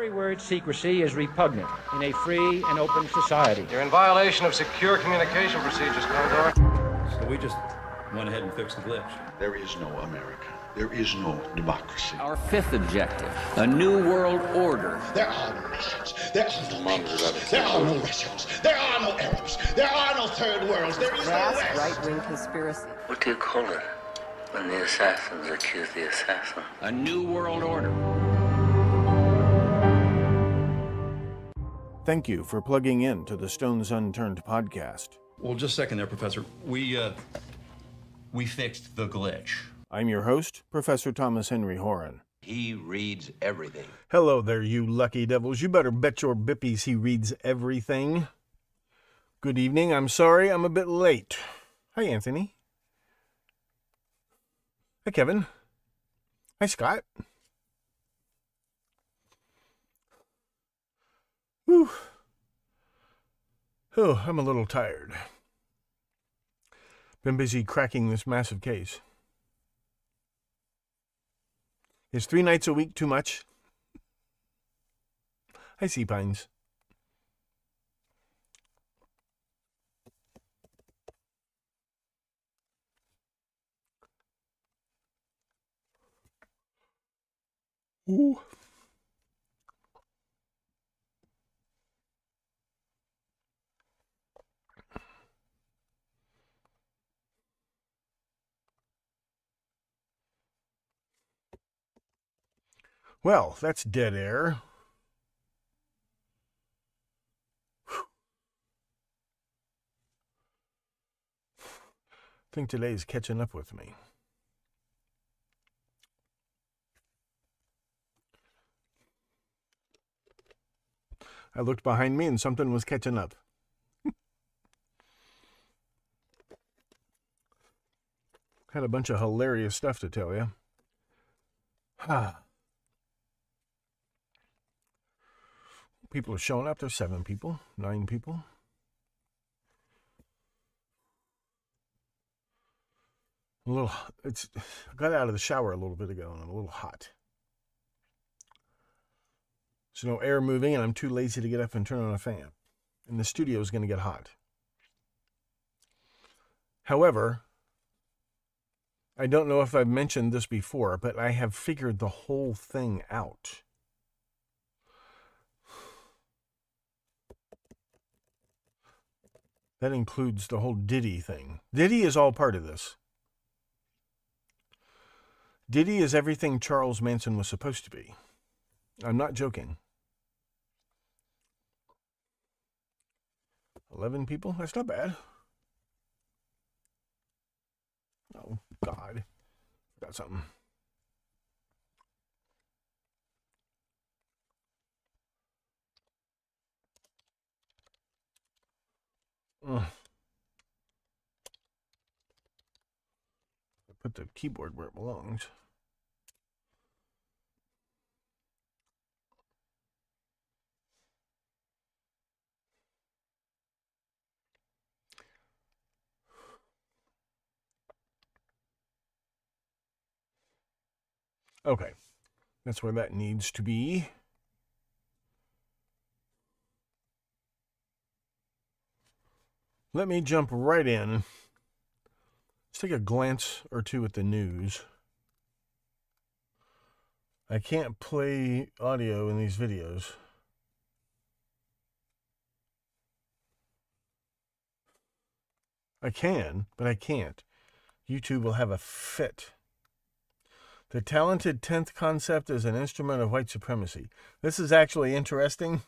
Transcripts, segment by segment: very word secrecy is repugnant in a free and open society. You're in violation of secure communication procedures, Condor. So we just went ahead and fixed the glitch. There is no America. There is no democracy. Our fifth objective, a new world order. There are no Russians. There are no Muslims. There are no Russians. There are no Arabs. There are no third worlds. There is no West. Right-wing conspiracy. What do you call it when the assassins accuse the assassin? A new world order. Thank you for plugging in to the Stones Unturned podcast. Well, just a second there, Professor. We fixed the glitch. I'm your host, Professor Thomas Henry Horan. He reads everything. Hello there, you lucky devils. You better bet your bippies he reads everything. Good evening. I'm sorry I'm a bit late. Hi, Anthony. Hi, Kevin. Hi, Scott. Whew. Oh, I'm a little tired. Been busy cracking this massive case. Is 3 nights a week too much? I see Pines. Ooh. Well, that's dead air. Whew. I think today's catching up with me. I looked behind me and something was catching up. Had a bunch of hilarious stuff to tell you. Ah. People are showing up. There's 7 people, 9 people. A little, I got out of the shower a little bit ago and I'm a little hot. There's no air moving and I'm too lazy to get up and turn on a fan. And the studio is going to get hot. However, I don't know if I've mentioned this before, but I have figured the whole thing out. That includes the whole Diddy thing. Diddy is all part of this. Diddy is everything Charles Manson was supposed to be. I'm not joking. 11 people? That's not bad. Oh, God. Got something. Put the keyboard where it belongs. Okay, that's where that needs to be. Let me jump right in. Let's take a glance or two at the news. I can't play audio in these videos. I can, but I can't. YouTube will have a fit. The talented 10th concept is an instrument of white supremacy. This is actually interesting.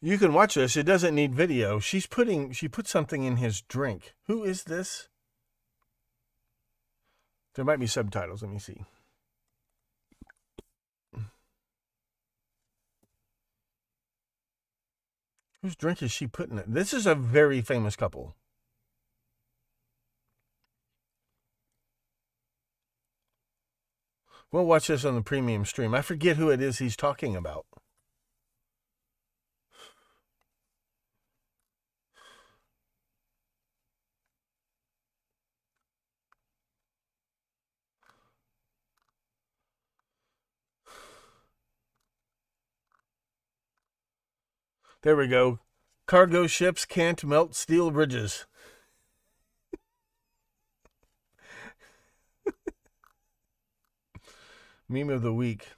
You can watch this. It doesn't need video. She put something in his drink. Who is this? There might be subtitles. Let me see. Whose drink is she putting it? This is a very famous couple. We'll watch this on the premium stream. I forget who it is he's talking about. There we go. Cargo ships can't melt steel bridges. Meme of the week.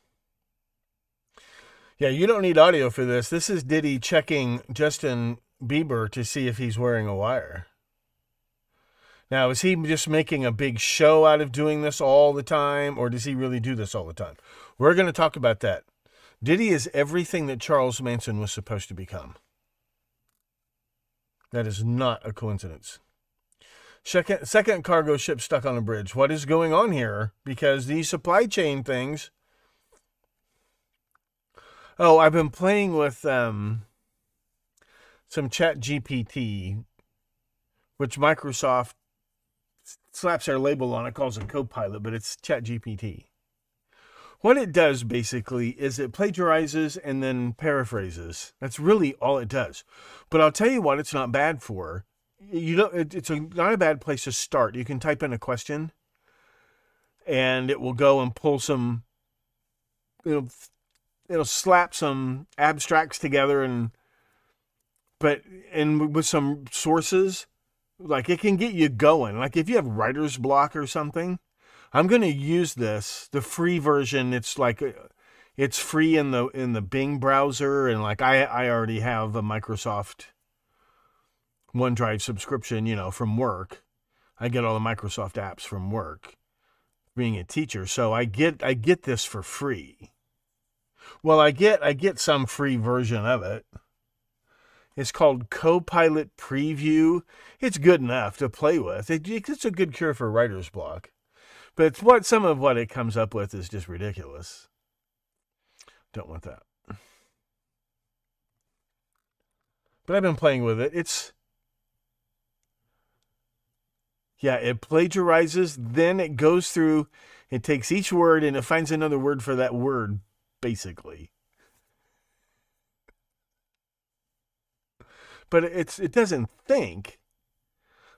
Yeah, you don't need audio for this. This is Diddy checking Justin Bieber to see if he's wearing a wire. Now, is he just making a big show out of doing this all the time, or does he really do this all the time? We're going to talk about that. Diddy is everything that Charles Manson was supposed to become. That is not a coincidence. Second cargo ship stuck on a bridge. What is going on here? Because these supply chain things... Oh, I've been playing with some ChatGPT, which Microsoft slaps their label on. It calls it Copilot, but it's ChatGPT. What it does basically is it plagiarizes and then paraphrases. That's really all it does. But I'll tell you what, it's not bad for. You know, it's not a bad place to start. You can type in a question, and it will go and pull some. It'll slap some abstracts together, and with some sources, like it can get you going. Like if you have writer's block or something. I'm going to use this, the free version. It's like, it's free in the Bing browser. And like, I already have a Microsoft OneDrive subscription, you know, from work. I get all the Microsoft apps from work, being a teacher. So I get this for free. Well, I get some free version of it. It's called Copilot Preview. It's good enough to play with. It's a good cure for writer's block. But some of what it comes up with is just ridiculous. Don't want that. But I've been playing with it. Yeah, it plagiarizes. Then it goes through. It takes each word and it finds another word for that word, basically. But it doesn't think.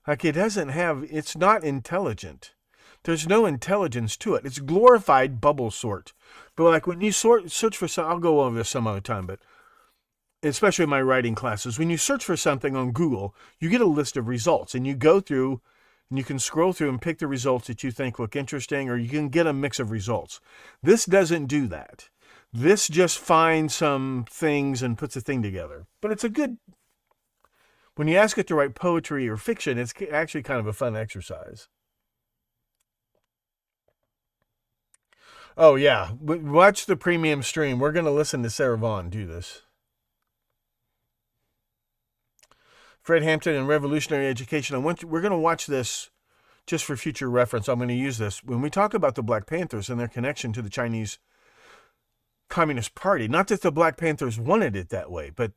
Like it doesn't have, it's not intelligent. There's no intelligence to it. It's glorified bubble sort. But like when you search for something, I'll go over this some other time, but especially in my writing classes, when you search for something on Google, you get a list of results and you go through and you can scroll through and pick the results that you think look interesting, or you can get a mix of results. This doesn't do that. This just finds some things and puts a thing together. But it's a good, when you ask it to write poetry or fiction, it's actually kind of a fun exercise. Oh, yeah. Watch the premium stream. We're going to listen to Sarah Vaughan do this. Fred Hampton and Revolutionary Education. We're going to watch this just for future reference. I'm going to use this. When we talk about the Black Panthers and their connection to the Chinese Communist Party, not that the Black Panthers wanted it that way, but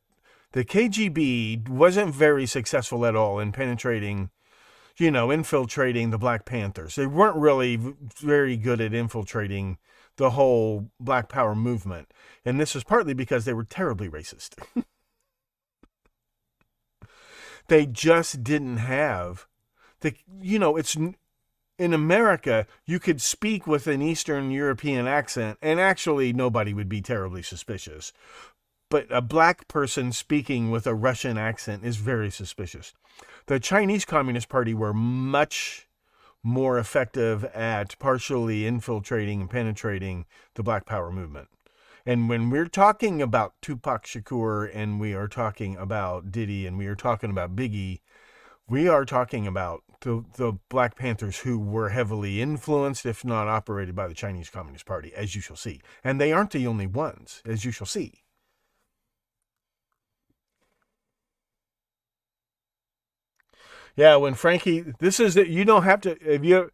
the KGB wasn't very successful at all in penetrating... you know, infiltrating the Black Panthers. They weren't really very good at infiltrating the whole Black Power movement. And this was partly because they were terribly racist. They just didn't have the, you know, it's in America, you could speak with an Eastern European accent and actually nobody would be terribly suspicious. But a black person speaking with a Russian accent is very suspicious. The Chinese Communist Party were much more effective at partially infiltrating and penetrating the Black Power movement. And when we're talking about Tupac Shakur and we are talking about Diddy and we are talking about Biggie, we are talking about the Black Panthers who were heavily influenced, if not operated by the Chinese Communist Party, as you shall see. And they aren't the only ones, as you shall see. Yeah, when Frankie, this is that you don't have to, if you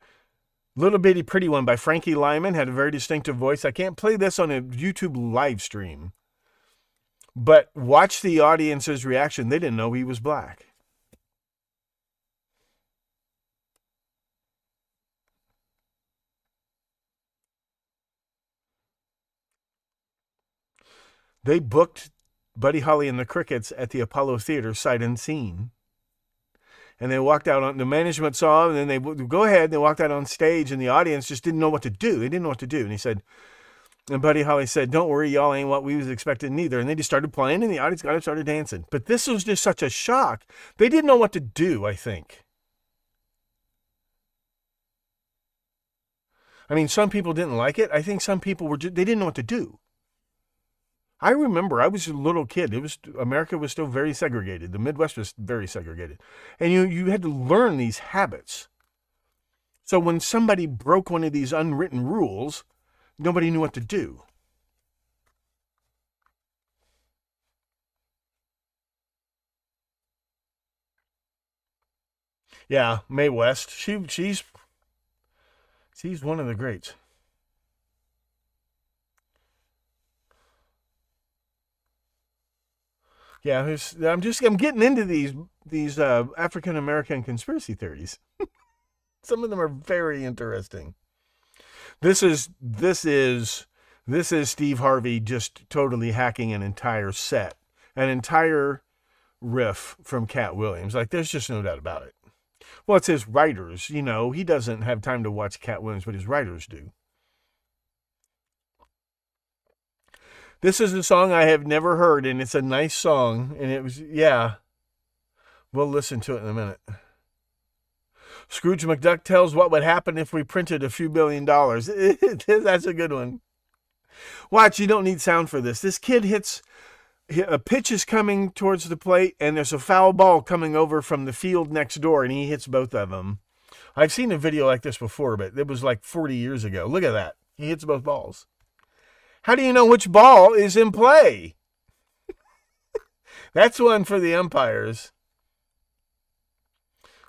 Little Bitty Pretty One by Frankie Lyman had a very distinctive voice. I can't play this on a YouTube live stream, but watch the audience's reaction. They didn't know he was black. They booked Buddy Holly and the Crickets at the Apollo Theater sight unseen. And they walked out on, the management saw him, and then they walked out on stage, and the audience just didn't know what to do. They didn't know what to do. And he said, And Buddy Holly said, "Don't worry, y'all ain't what we was expecting neither." And they just started playing, and the audience got up, started dancing. But this was just such a shock. They didn't know what to do, I think. I mean, some people didn't like it. I think some people were just, they didn't know what to do. I remember I was a little kid. It was, America was still very segregated. The Midwest was very segregated. And you had to learn these habits. So when somebody broke one of these unwritten rules, nobody knew what to do. Yeah, Mae West. She's one of the greats. Yeah, I'm getting into these African American conspiracy theories. Some of them are very interesting. This is Steve Harvey just totally hacking an entire set, an entire riff from Cat Williams. Like, there's just no doubt about it. Well, it's his writers, you know. He doesn't have time to watch Cat Williams, but his writers do. This is a song I have never heard, and it's a nice song. And it was, yeah. We'll listen to it in a minute. Scrooge McDuck tells what would happen if we printed a few $billion. That's a good one. Watch, you don't need sound for this. This kid hits, a pitch is coming towards the plate, and there's a foul ball coming over from the field next door, and he hits both of them. I've seen a video like this before, but it was like 40 years ago. Look at that. He hits both balls. How do you know which ball is in play? That's one for the umpires.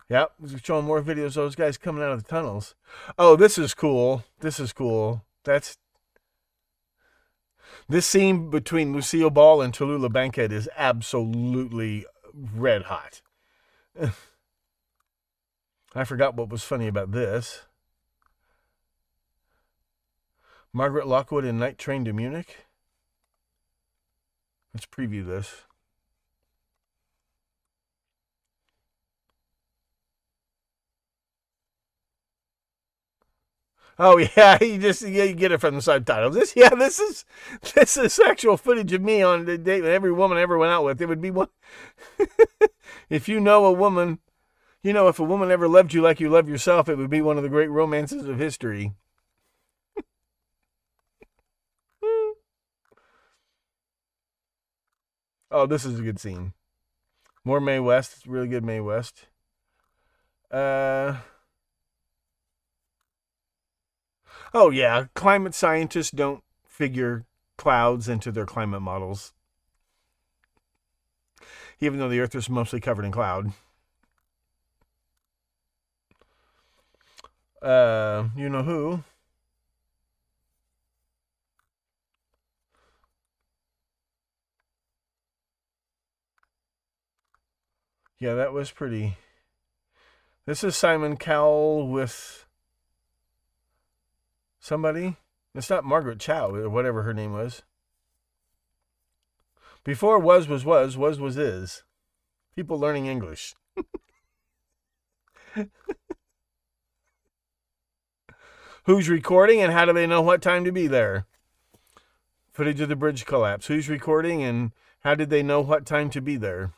Yep, showing more videos of those guys coming out of the tunnels. Oh, this is cool. This is cool. That's... This scene between Lucille Ball and Tallulah Bankhead is absolutely red hot. I forgot what was funny about this. Margaret Lockwood in Night Train to Munich. Let's preview this. Oh yeah, you get it from the subtitles. This is actual footage of me on the date with every woman I ever went out with. It would be one. If you know a woman, you know, if a woman ever loved you like you love yourself, it would be one of the great romances of history. Oh, this is a good scene. More Mae West. It's really good Mae West. Oh, yeah. Climate scientists don't figure clouds into their climate models. Even though the Earth is mostly covered in cloud. You know who? Yeah, that was pretty. This is Simon Cowell with somebody. It's not Margaret Chow or whatever her name was. Before was is. People learning English. Who's recording and how do they know what time to be there? Footage of the bridge collapse. Who's recording and how did they know what time to be there?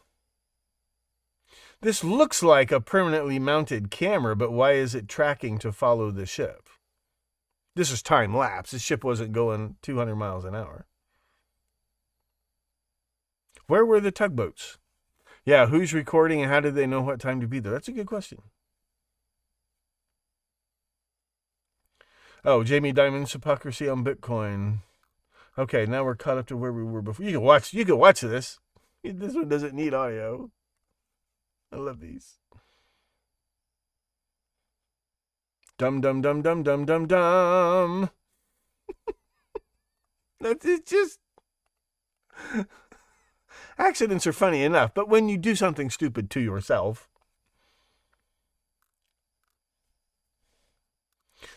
This looks like a permanently mounted camera, but why is it tracking to follow the ship? This is time lapse. The ship wasn't going 200 miles an hour. Where were the tugboats? Yeah, who's recording and how did they know what time to be there? That's a good question. Oh, Jamie Dimon's hypocrisy on Bitcoin. Okay, now we're caught up to where we were before. You can watch this. This one doesn't need audio. I love these. Dum dum dum dum dum dum dum. That's just accidents are funny enough, but when you do something stupid to yourself,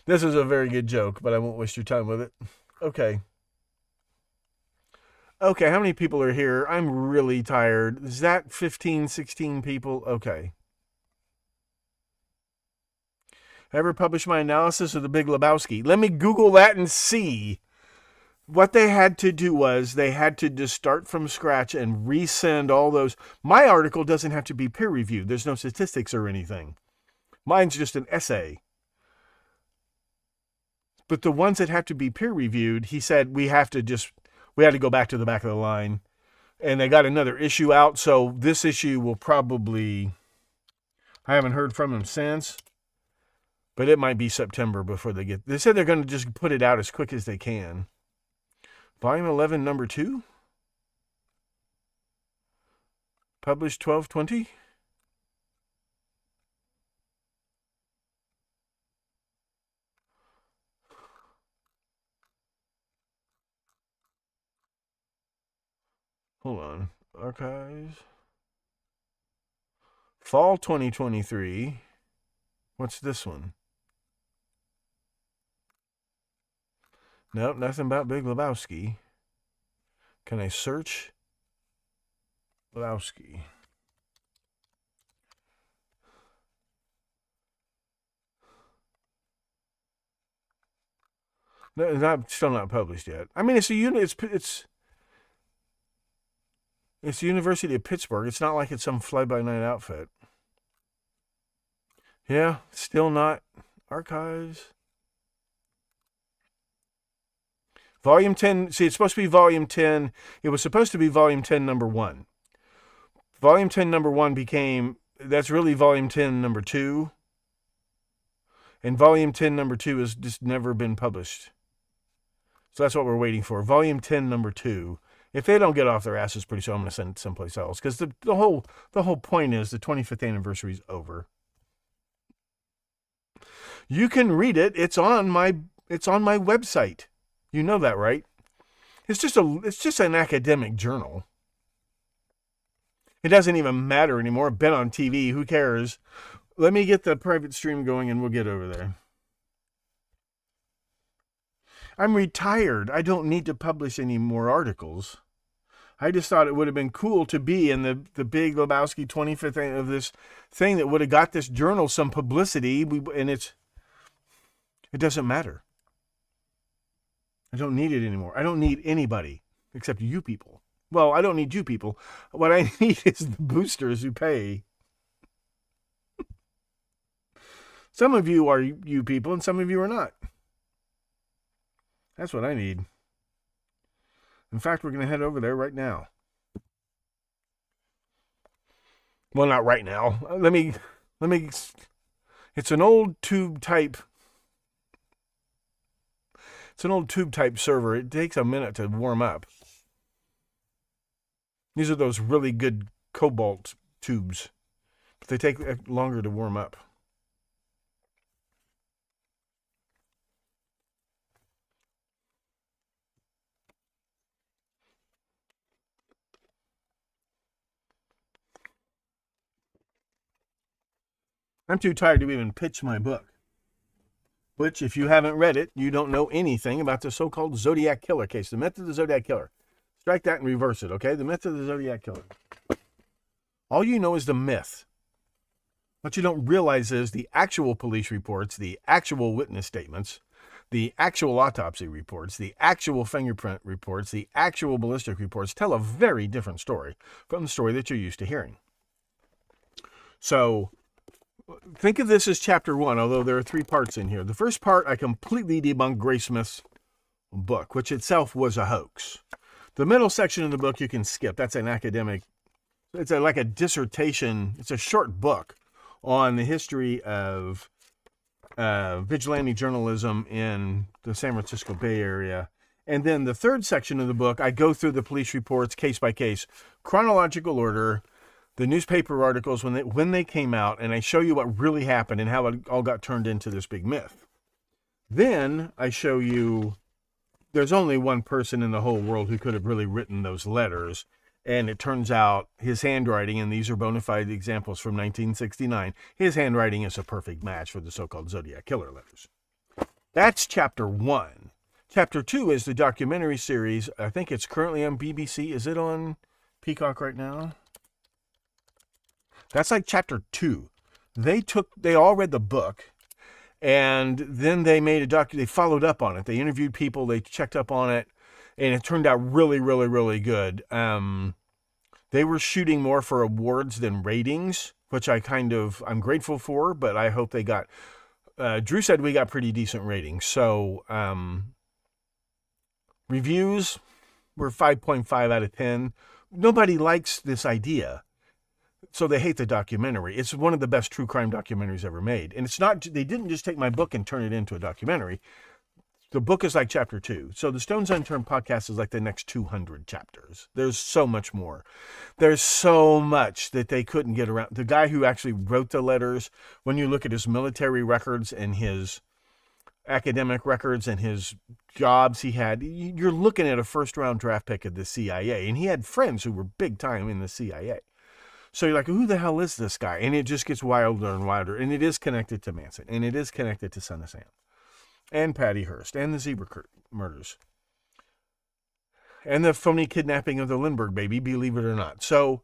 this is a very good joke, but I won't waste your time with it. Okay. Okay, how many people are here? I'm really tired. Is that 15, 16 people? Okay. Ever publish my analysis of the Big Lebowski? Let me Google that and see. what they had to do was they had to just start from scratch and resend all those. My article doesn't have to be peer reviewed. There's no statistics or anything. Mine's just an essay. But the ones that have to be peer reviewed, he said, we had to go back to the back of the line, and they got another issue out. So this issue will probably, I haven't heard from him since, but it might be September before they get, they said they're going to just put it out as quick as they can. Volume 11, number 2. Published 12/20. Hold on. Archives. Fall 2023. What's this one? Nope, nothing about Big Lebowski. Can I search Lebowski? No, it's not, still not published yet. I mean, it's a unit. It's the University of Pittsburgh. It's not like it's some fly-by-night outfit. Yeah, still not archives. Volume 10, see, it's supposed to be volume 10. It was supposed to be volume 10, number 1. Volume 10, number 1 became, that's really volume 10, number 2. And volume 10, number 2 has just never been published. So that's what we're waiting for. Volume 10, number 2. If they don't get off their asses pretty soon, I'm going to send it someplace else. Because the whole point is the 25th anniversary is over. You can read it. It's on my website. You know that, right? It's just an academic journal. It doesn't even matter anymore. I've been on TV. Who cares? Let me get the private stream going and we'll get over there. I'm retired. I don't need to publish any more articles. I just thought it would have been cool to be in the Big Lebowski 25th of this thing that would have got this journal some publicity. It doesn't matter. I don't need it anymore. I don't need anybody except you people. Well, I don't need you people. What I need is the boosters who pay. Some of you are you people and some of you are not. That's what I need. In fact, we're going to head over there right now. Well, not right now. Let me, it's an old tube type. It's an old tube type server. It takes a minute to warm up. These are those really good cobalt tubes, but they take longer to warm up. I'm too tired to even pitch my book, which, if you haven't read it, you don't know anything about the so-called Zodiac Killer case, the myth of the Zodiac Killer. Strike that and reverse it, okay? The myth of the Zodiac Killer. All you know is the myth. What you don't realize is the actual police reports, the actual witness statements, the actual autopsy reports, the actual fingerprint reports, the actual ballistic reports tell a very different story from the story that you're used to hearing. So think of this as chapter 1, although there are 3 parts in here. The first part, I completely debunked Gray Smith's book, which itself was a hoax. The middle section of the book you can skip. That's an academic, it's like a dissertation. It's a short book on the history of vigilante journalism in the San Francisco Bay Area. And then the third section of the book, I go through the police reports case by case, chronological order, the newspaper articles when they came out, and I show you what really happened and how it all got turned into this big myth. Then I show you there's only one person in the whole world who could have really written those letters, and it turns out his handwriting, and these are bona fide examples from 1969, his handwriting is a perfect match for the so-called Zodiac Killer letters. That's chapter 1. Chapter 2 is the documentary series. I think it's currently on BBC. Is it on Peacock right now? That's like chapter 2. They all read the book, and then they followed up on it. They interviewed people, they checked up on it, and it turned out really, really, really good. They were shooting more for awards than ratings, which I'm grateful for, but I hope they got, Drew said we got pretty decent ratings. So reviews were 5.5 out of 10. Nobody likes this idea, so they hate the documentary. It's one of the best true crime documentaries ever made. And it's not, they didn't just take my book and turn it into a documentary. The book is like chapter 2. So the Stones Unturned podcast is like the next 200 chapters. There's so much more. There's so much that they couldn't get around. The guy who actually wrote the letters, when you look at his military records and his academic records and his jobs he had, you're looking at a first-round draft pick of the CIA. And he had friends who were big time in the CIA. So you're like, who the hell is this guy? And it just gets wilder and wilder. And it is connected to Manson. And it is connected to Son of Sam. And Patty Hearst. And the zebra murders. And the phony kidnapping of the Lindbergh baby, believe it or not. So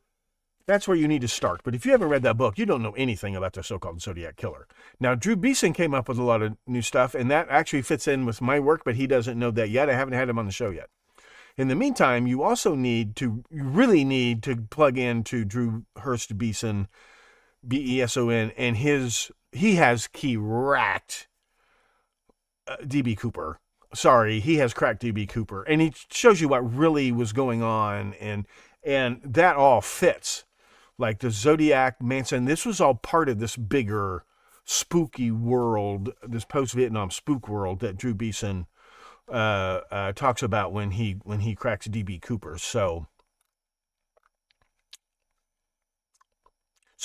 that's where you need to start. But if you haven't read that book, you don't know anything about the so-called Zodiac Killer. Now, Drew Beeson came up with a lot of new stuff. And that actually fits in with my work, but he doesn't know that yet. I haven't had him on the show yet. In the meantime, you also need to, you really need to plug into Drew Hurst Beeson, B-E-S-O-N, and he has DB Cooper. Sorry, he has cracked DB Cooper. And he shows you what really was going on, and that all fits. Like the Zodiac, Manson, this was all part of this bigger spooky world, this post-Vietnam spook world that Drew Beeson talks about when he cracks DB Cooper. So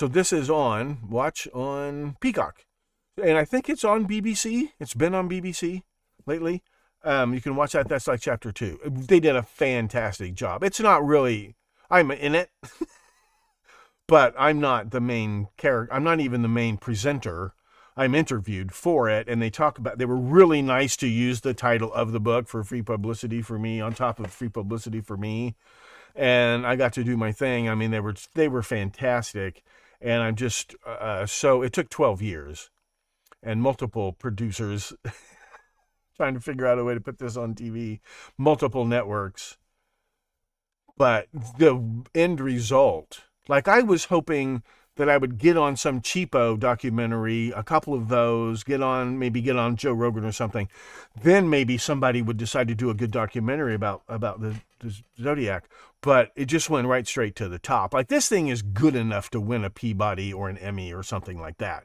this is on Peacock, and I think it's on BBC. It's been on BBC lately. You can watch that. That's like chapter 2. They did a fantastic job. It's not really, I'm in it, but I'm not the main character. I'm not even the main presenter. I'm interviewed for it, and they were really nice to use the title of the book for free publicity for me, on top of free publicity for me. And I got to do my thing. I mean, they were fantastic. And I'm just, so it took 12 years and multiple producers trying to figure out a way to put this on TV, multiple networks. But the end result, like I was hoping that I would get on some cheapo documentary, a couple of those, maybe get on Joe Rogan or something. Then maybe somebody would decide to do a good documentary about the Zodiac, but it just went right straight to the top. Like this thing is good enough to win a Peabody or an Emmy or something like that.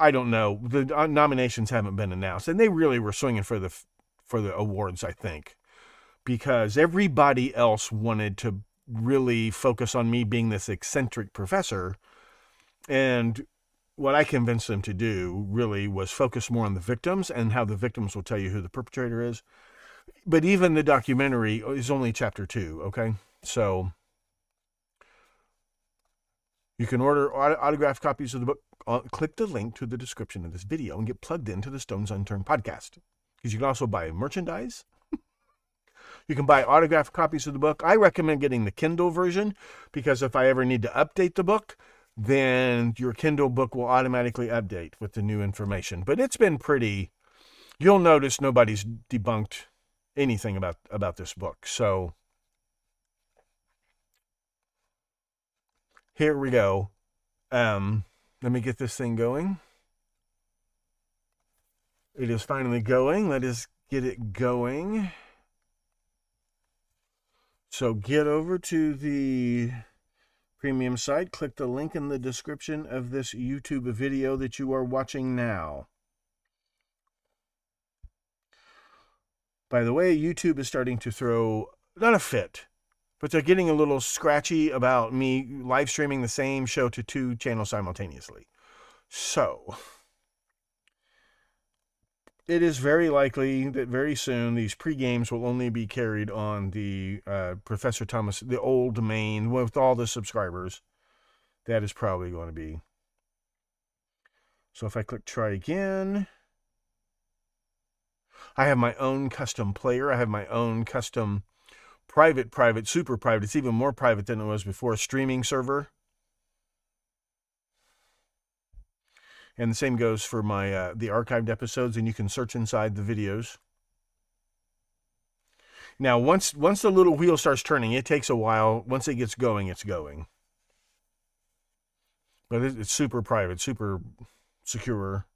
I don't know. The nominations haven't been announced, and they really were swinging for the awards, I think, because everybody else wanted to really focus on me being this eccentric professor. And what I convinced them to do really was focus more on the victims and how the victims will tell you who the perpetrator is. But even the documentary is only chapter 2. Okay. So you can order autographed copies of the book. Click the link to the description of this video and get plugged into the Stones Unturned podcast, because you can also buy merchandise. You can buy autographed copies of the book. I recommend getting the Kindle version, because if I ever need to update the book, then your Kindle book will automatically update with the new information. But it's been pretty, you'll notice nobody's debunked anything about this book. So here we go. Let me get this thing going. It is finally going. Let us get it going. So get over to the premium site, click the link in the description of this YouTube video that you are watching now. By the way, YouTube is starting to throw, not a fit, but they're getting a little scratchy about me live streaming the same show to 2 channels simultaneously. So it is very likely that very soon these pre-games will only be carried on the Professor Thomas, the old main, with all the subscribers. That is probably going to be. So if I click try again, I have my own custom player. I have my own custom private, super private. It's even more private than it was before, streaming server. And the same goes for my the archived episodes, and you can search inside the videos. Now, once the little wheel starts turning, it takes a while. Once it gets going, it's going. But it's super private, super secure.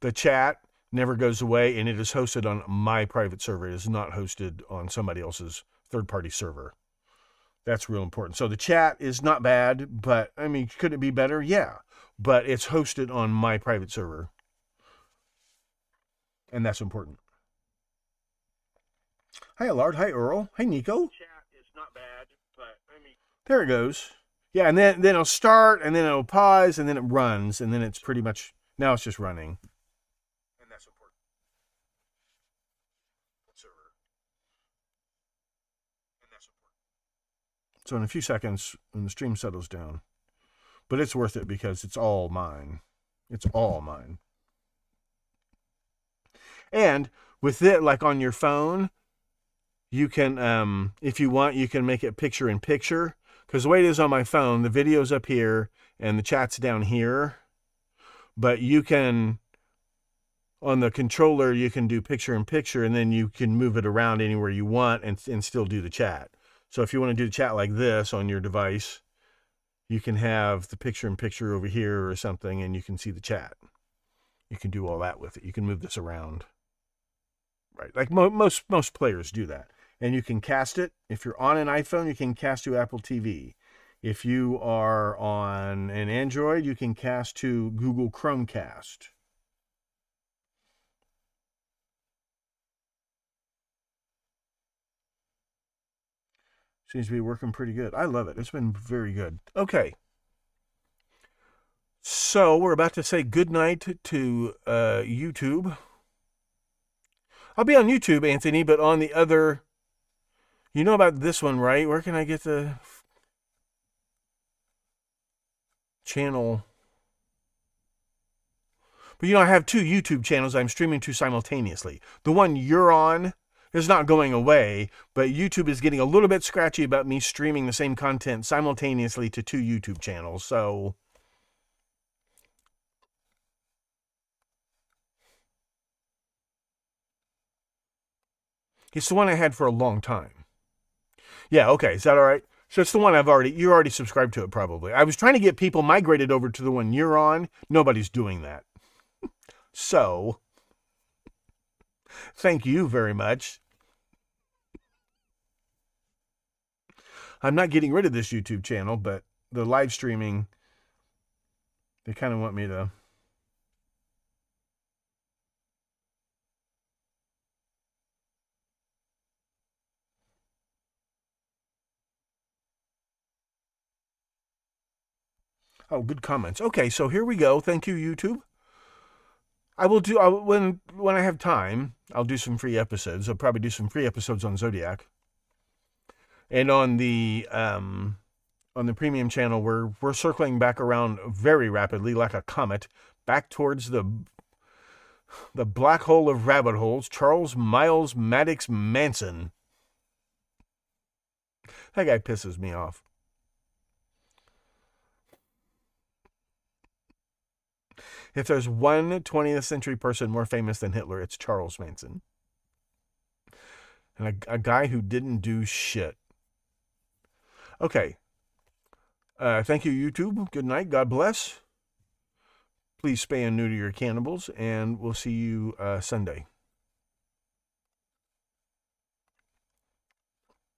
The chat never goes away, and it is hosted on my private server. It is not hosted on somebody else's third-party server. That's real important. So the chat is not bad, but, I mean, could it be better? Yeah, but it's hosted on my private server, and that's important. Hi, Allard. Hi, Earl. Hi, Nico. Chat is not bad, but, I mean... There it goes. Yeah, and then it'll start, and then it'll pause, and then it runs, and then it's pretty much... Now it's just running. And that's important. Server. And that's important. So in a few seconds, when the stream settles down, but it's worth it because it's all mine. It's all mine. And with it, like on your phone, you can, if you want, you can make it picture in picture. Because the way it is on my phone, the video's up here and the chat's down here. But you can, on the controller, you can do picture in picture, and then you can move it around anywhere you want and still do the chat. So if you want to do the chat like this on your device, you can have the picture in picture over here or something, and you can see the chat. You can do all that with it. You can move this around, right? Like most players do that. And you can cast it. If you're on an iPhone, you can cast to Apple TV. If you are on an Android, you can cast to Google Chromecast. Seems to be working pretty good. I love it. It's been very good. Okay. So we're about to say goodnight to YouTube. I'll be on YouTube, Anthony, but on the other... You know about this one, right? Where can I get the... channel? But you know, I have two YouTube channels I'm streaming to simultaneously. The one you're on is not going away, but YouTube is getting a little bit scratchy about me streaming the same content simultaneously to two YouTube channels. So it's the one I had for a long time. Yeah, okay, is that all right? So it's the one you're already subscribed to it probably. I was trying to get people migrated over to the one you're on. Nobody's doing that. So, thank you very much. I'm not getting rid of this YouTube channel, but the live streaming, they kind of want me to... Oh, good comments. Okay, so here we go. Thank you, YouTube. I will do, when I have time, I'll do some free episodes. I'll probably do some free episodes on Zodiac. And on the premium channel, we're circling back around very rapidly, like a comet, back towards the black hole of rabbit holes, Charles Miles Maddox Manson. That guy pisses me off. If there's one 20th century person more famous than Hitler, it's Charles Manson. And a guy who didn't do shit. Okay. Thank you, YouTube. Good night. God bless. Please spay and neuter your cannibals, and we'll see you Sunday.